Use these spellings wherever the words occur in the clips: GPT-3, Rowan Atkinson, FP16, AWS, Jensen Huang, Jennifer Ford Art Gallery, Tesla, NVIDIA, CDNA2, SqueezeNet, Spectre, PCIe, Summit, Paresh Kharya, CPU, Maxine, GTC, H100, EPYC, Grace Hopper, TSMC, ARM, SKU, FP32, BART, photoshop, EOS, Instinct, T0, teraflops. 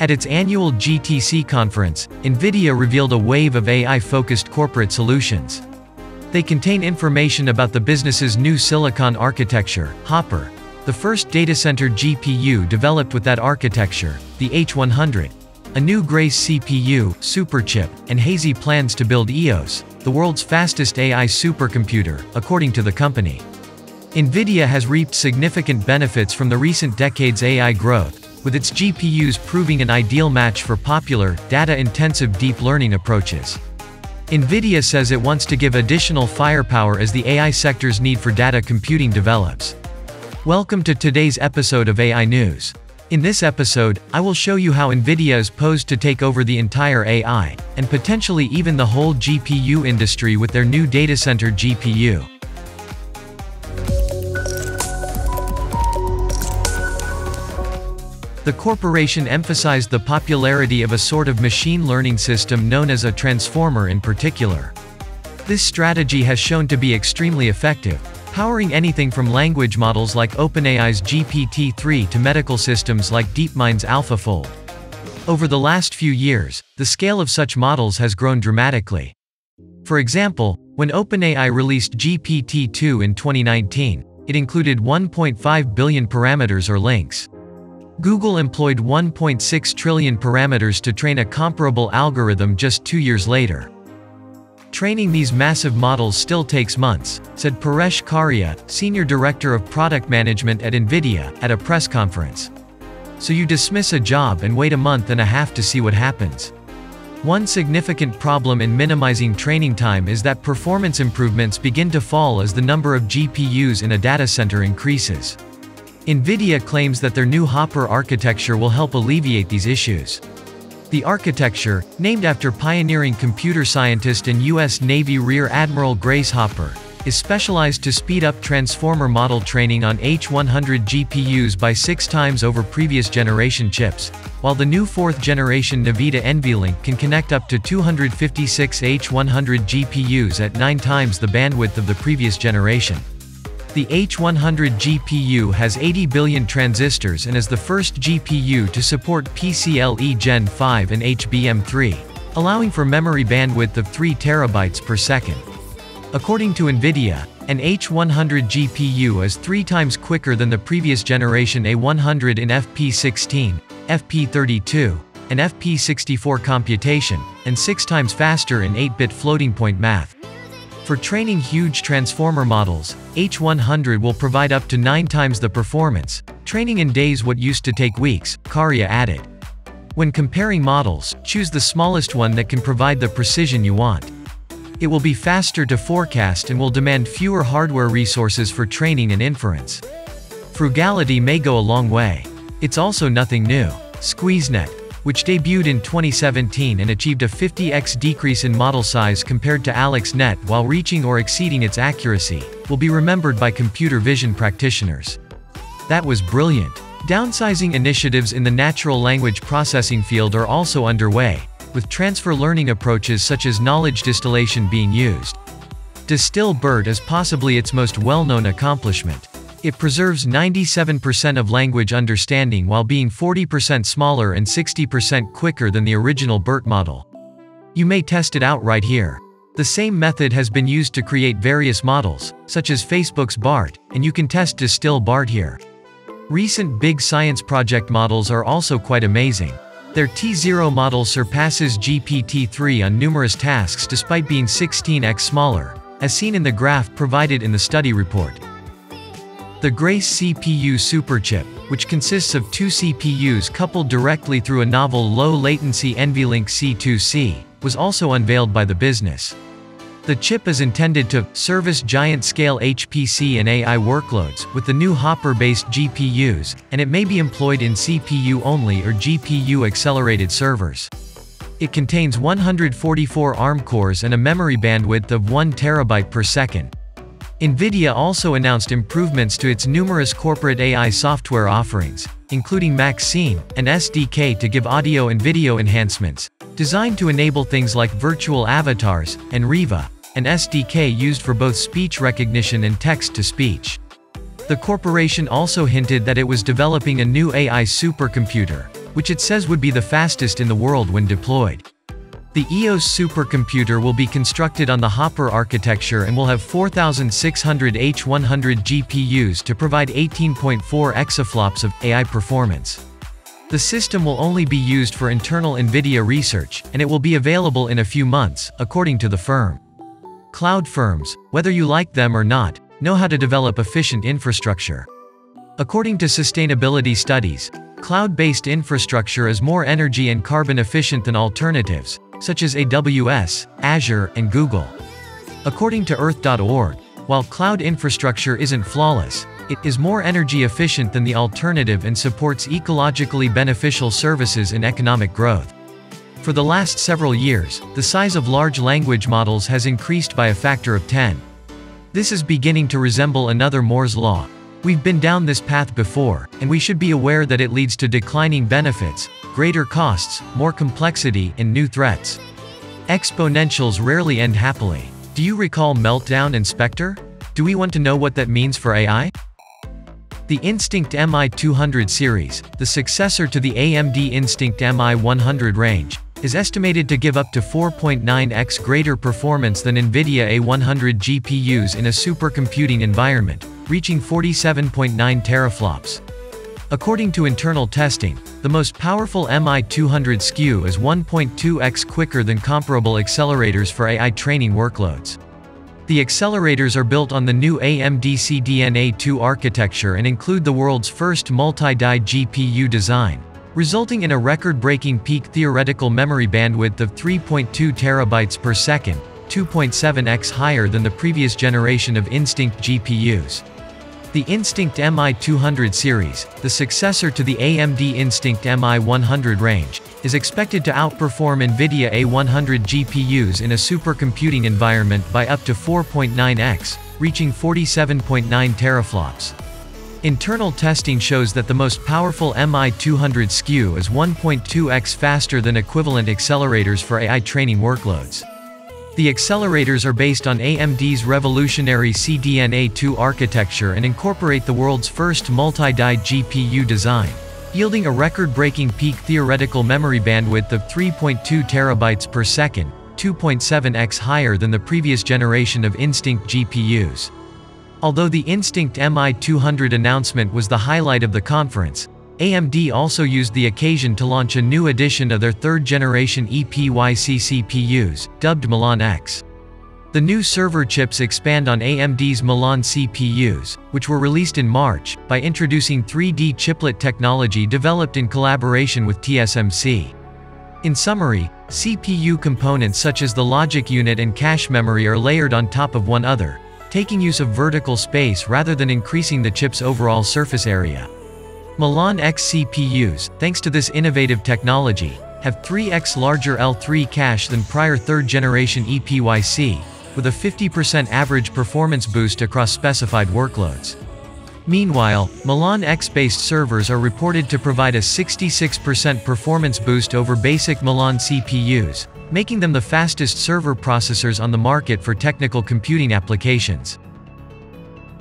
At its annual GTC conference, NVIDIA revealed a wave of AI-focused corporate solutions. They contain information about the business's new silicon architecture, Hopper, the first data center GPU developed with that architecture, the H100, a new Grace CPU, superchip, and hazy plans to build EOS, the world's fastest AI supercomputer, according to the company. NVIDIA has reaped significant benefits from the recent decade's AI growth, with its GPUs proving an ideal match for popular, data-intensive deep learning approaches. NVIDIA says it wants to give additional firepower as the AI sector's need for data computing develops. Welcome to today's episode of AI News. In this episode, I will show you how NVIDIA is poised to take over the entire AI, and potentially even the whole GPU industry with their new data center GPU. The corporation emphasized the popularity of a sort of machine learning system known as a transformer in particular. This strategy has shown to be extremely effective, powering anything from language models like OpenAI's GPT-3 to medical systems like DeepMind's AlphaFold. Over the last few years, the scale of such models has grown dramatically. For example, when OpenAI released GPT-2 in 2019, it included 1.5 billion parameters or links. Google employed 1.6 trillion parameters to train a comparable algorithm just 2 years later. Training these massive models still takes months, said Paresh Kharya, Senior Director of Product Management at NVIDIA, at a press conference. So you dismiss a job and wait a month and a half to see what happens. One significant problem in minimizing training time is that performance improvements begin to fall as the number of GPUs in a data center increases. NVIDIA claims that their new Hopper architecture will help alleviate these issues. The architecture, named after pioneering computer scientist and U.S. Navy Rear Admiral Grace Hopper, is specialized to speed up transformer model training on H100 GPUs by 6 times over previous generation chips, while the new 4th-generation NVIDIA NVLink can connect up to 256 H100 GPUs at 9 times the bandwidth of the previous generation. The H100 GPU has 80 billion transistors and is the first GPU to support PCIe Gen 5 and HBM3, allowing for memory bandwidth of 3 terabytes per second. According to NVIDIA, an H100 GPU is 3 times quicker than the previous generation A100 in FP16, FP32, and FP64 computation, and 6 times faster in 8-bit floating-point math. For training huge transformer models, H100 will provide up to 9 times the performance, training in days what used to take weeks, Kharya added. When comparing models, choose the smallest one that can provide the precision you want. It will be faster to forecast and will demand fewer hardware resources for training and inference. Frugality may go a long way. It's also nothing new. SqueezeNet, which debuted in 2017 and achieved a 50x decrease in model size compared to AlexNet while reaching or exceeding its accuracy, will be remembered by computer vision practitioners. That was brilliant. Downsizing initiatives in the natural language processing field are also underway, with transfer learning approaches such as knowledge distillation being used. DistilBERT is possibly its most well-known accomplishment. It preserves 97% of language understanding while being 40% smaller and 60% quicker than the original BERT model. You may test it out right here. The same method has been used to create various models, such as Facebook's BART, and you can test DistilBART here. Recent big science project models are also quite amazing. Their T0 model surpasses GPT-3 on numerous tasks despite being 16x smaller, as seen in the graph provided in the study report. The Grace CPU superchip, which consists of 2 CPUs coupled directly through a novel low-latency NVLink C2C, was also unveiled by the business. The chip is intended to service giant-scale HPC and AI workloads with the new Hopper-based GPUs, and it may be employed in CPU-only or GPU-accelerated servers. It contains 144 ARM cores and a memory bandwidth of 1 terabyte per second. NVIDIA also announced improvements to its numerous corporate AI software offerings, including Maxine, an SDK to give audio and video enhancements, designed to enable things like virtual avatars, and Riva, an SDK used for both speech recognition and text-to-speech. The corporation also hinted that it was developing a new AI supercomputer, which it says would be the fastest in the world when deployed. The EOS supercomputer will be constructed on the Hopper architecture and will have 4,600 H100 GPUs to provide 18.4 exaflops of AI performance. The system will only be used for internal NVIDIA research, and it will be available in a few months, according to the firm. Cloud firms, whether you like them or not, know how to develop efficient infrastructure. According to sustainability studies, cloud-based infrastructure is more energy and carbon efficient than alternatives, such as AWS, Azure, and Google. According to Earth.org, while cloud infrastructure isn't flawless, it is more energy efficient than the alternative and supports ecologically beneficial services and economic growth. For the last several years, the size of large language models has increased by a factor of 10. This is beginning to resemble another Moore's law. We've been down this path before, and we should be aware that it leads to declining benefits, greater costs, more complexity, and new threats. Exponentials rarely end happily. Do you recall Meltdown and Spectre? Do we want to know what that means for AI? The Instinct MI200 series, the successor to the AMD Instinct MI100 range, is estimated to give up to 4.9x greater performance than NVIDIA A100 GPUs in a supercomputing environment, reaching 47.9 teraflops. According to internal testing, the most powerful MI200 SKU is 1.2x quicker than comparable accelerators for AI training workloads. The accelerators are built on the new AMD CDNA2 architecture and include the world's first multi-die GPU design, resulting in a record-breaking peak theoretical memory bandwidth of 3.2 terabytes per second, 2.7x higher than the previous generation of Instinct GPUs. The Instinct MI200 series, the successor to the AMD Instinct MI100 range, is expected to outperform NVIDIA A100 GPUs in a supercomputing environment by up to 4.9x, reaching 47.9 teraflops. Internal testing shows that the most powerful MI200 SKU is 1.2x faster than equivalent accelerators for AI training workloads. The accelerators are based on AMD's revolutionary CDNA2 architecture and incorporate the world's first multi-die GPU design, yielding a record-breaking peak theoretical memory bandwidth of 3.2 terabytes per second, 2.7x higher than the previous generation of Instinct GPUs. Although the Instinct MI200 announcement was the highlight of the conference, AMD also used the occasion to launch a new edition of their third-generation EPYC CPUs, dubbed Milan X. The new server chips expand on AMD's Milan CPUs, which were released in March, by introducing 3D chiplet technology developed in collaboration with TSMC. In summary, CPU components such as the logic unit and cache memory are layered on top of one another, taking use of vertical space rather than increasing the chip's overall surface area. Milan X CPUs, thanks to this innovative technology, have 3x larger L3 cache than prior third-generation EPYC, with a 50% average performance boost across specified workloads. Meanwhile, Milan X-based servers are reported to provide a 66% performance boost over basic Milan CPUs, making them the fastest server processors on the market for technical computing applications.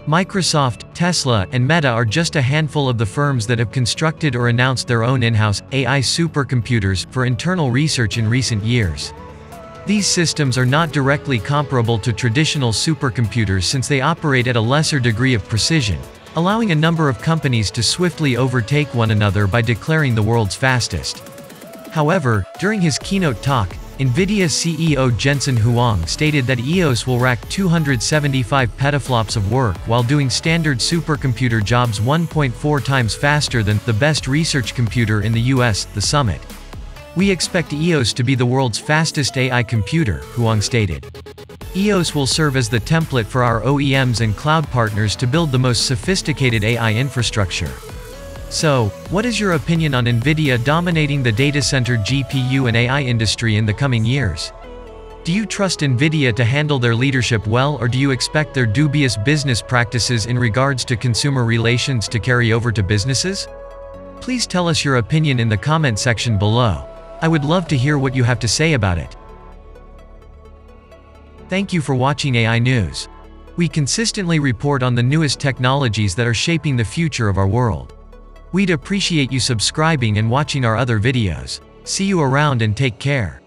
Microsoft, Tesla, and Meta are just a handful of the firms that have constructed or announced their own in-house AI supercomputers for internal research in recent years. These systems are not directly comparable to traditional supercomputers since they operate at a lesser degree of precision, allowing a number of companies to swiftly overtake one another by declaring the world's fastest. However, during his keynote talk, NVIDIA CEO Jensen Huang stated that EOS will rack 275 petaflops of work while doing standard supercomputer jobs 1.4 times faster than the best research computer in the US, the summit. "We expect EOS to be the world's fastest AI computer," Huang stated. "EOS will serve as the template for our OEMs and cloud partners to build the most sophisticated AI infrastructure." So, what is your opinion on NVIDIA dominating the data center GPU and AI industry in the coming years? Do you trust NVIDIA to handle their leadership well, or do you expect their dubious business practices in regards to consumer relations to carry over to businesses? Please tell us your opinion in the comment section below. I would love to hear what you have to say about it. Thank you for watching AI News. We consistently report on the newest technologies that are shaping the future of our world. We'd appreciate you subscribing and watching our other videos. See you around and take care.